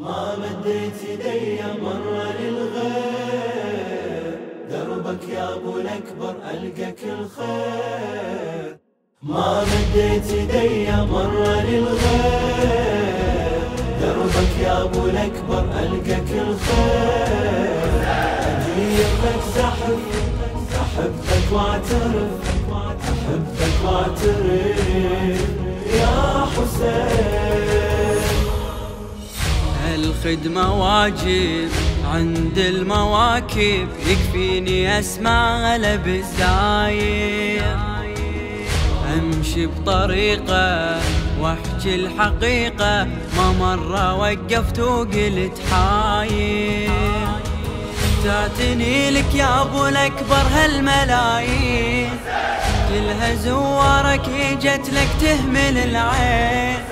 ما مديت ايديا مرة للغير، دربك يا ابو الاكبر القاك الخير. ما مديت ايديا مرة للغير، دربك يا ابو الاكبر القاك الخير. اجيبك سحب احبك واعترف، احبك واعترف يا حسين. الخدمة واجب عند المواكب، يكفيني اسمع غلب الساير. امشي بطريقة واحكي الحقيقة، ما مرة وقفت وقلت حاير. تعتني لك يا ابو الاكبر هالملايين، كلها زوارك اجت لك تهمل العين.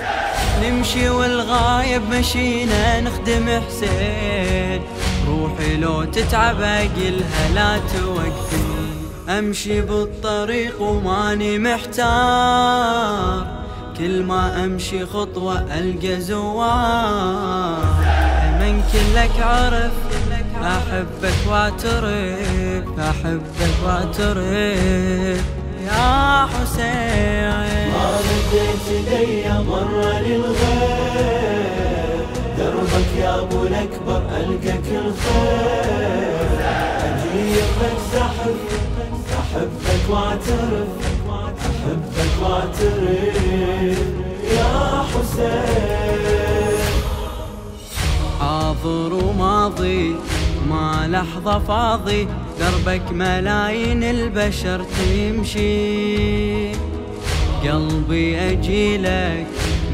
نمشي والغايب مشينا نخدم حسين، روحي لو تتعب اقلها لا توقفين. امشي بالطريق وماني محتار، كل ما امشي خطوه القى زوار. من كلك عرف احبك واعترف، احبك واعترف يا حسين. ما مديت ايديا مرة للغير، دربك يا ابو الاكبر القاك الخير. اجيبك سحب احبك واعترف، احبك واعترف يا حسين. حاضر وماضي ما لحظة فاضي، دربك ملايين البشر تمشي. قلبي اجيلك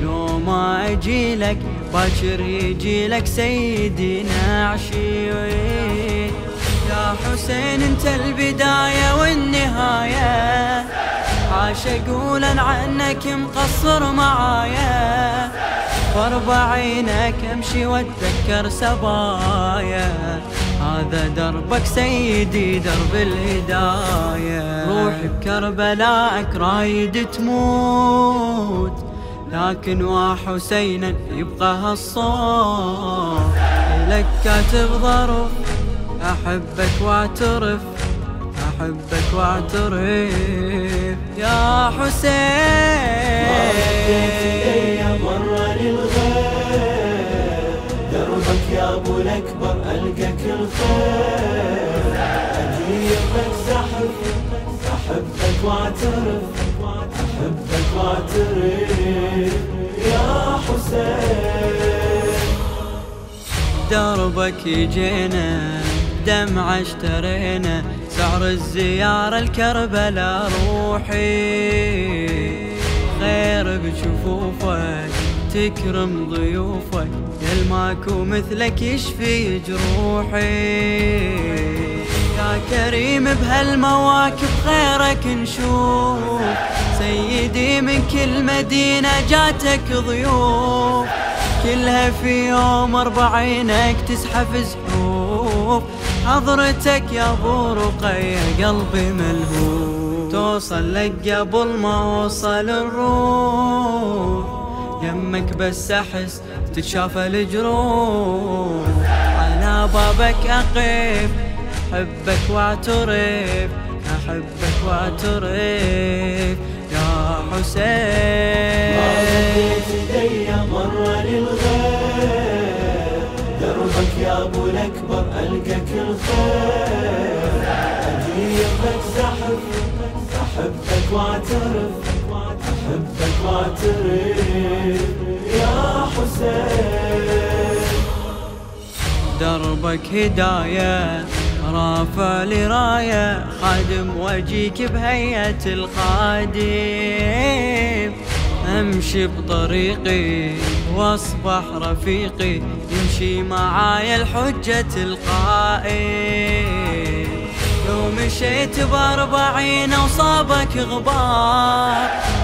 لو ما اجيلك، باكر يجيلك سيدي نعشي. يا حسين انت البداية والنهاية، عاش اقولا عنك مقصر معايا. فاربع عينك امشي واتذكر سبايا، هذا دربك سيدي درب الهداية. روحي بكربلاءك رايد تموت، لكن وحسينا يبقى هالصوت. لك كاتب ظرف احبك واعترف، احبك واعترف يا حسين. ما مديت ايديا مرة للغير، دربك يا ابو الاكبر القاك الخير. اجيبك سحب احبك واعترف، احبك واعترف يا حسين. دربك يجينا دمعة اشترينا، سعر الزيارة الكربلاء روحي. غير بجفوفك تكرم ضيوفك، يل ماكو مثلك يشفي جروحي. يا كريم بهالمواكب خيرك نشوف، سيدي من كل مدينة جاتك ضيوف. كلها في يوم أربعينك تزحف زحوف، حضرتك يا ابو رقية قلبي ملهوف. توصل لك قبل ما اوصل الروح، يمك بس احس تتشافى الجروح. على بابك اقف احبك واعترف، احبك واعترف يا حسين. ما مديت ايديا مرة للغير، دربك يا ابو الاكبر القاك الخير. اجيبك سحب احبك واعترف، احبك واعترف يا حسين. دربك هداية رافع لراية، خادم وجيك بهيئة القادم. أمشي بطريقي واصبح رفيقي، يمشي معايا الحجة تلقائي. لو مشيت بأربعين وصابك غبار،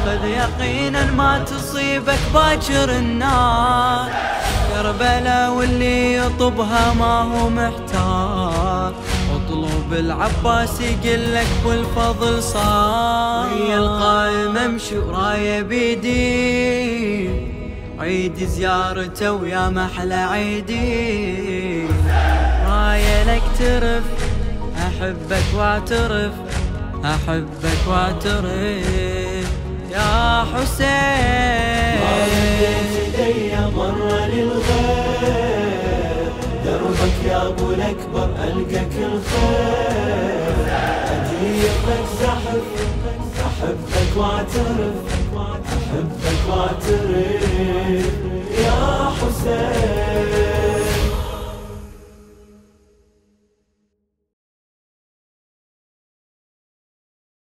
خذ يقينا ما تصيبك باكر النار. كربلاء واللي يطبها ما هو محتار، اطلب العباس يقلك والفضل صار. ويا القائم امشي ورايا بيدي، عيد زيارته ويا محلى عيدي، راية لك ترف، أحبك واعترف، أحبك واعترف يا حسين. رايت إيدي مرة للغير، دربك يا أبو الأكبر ألقاك الخير، أجيب لك زحف، أحبك واعترف، أحبك واعترف يا حسين.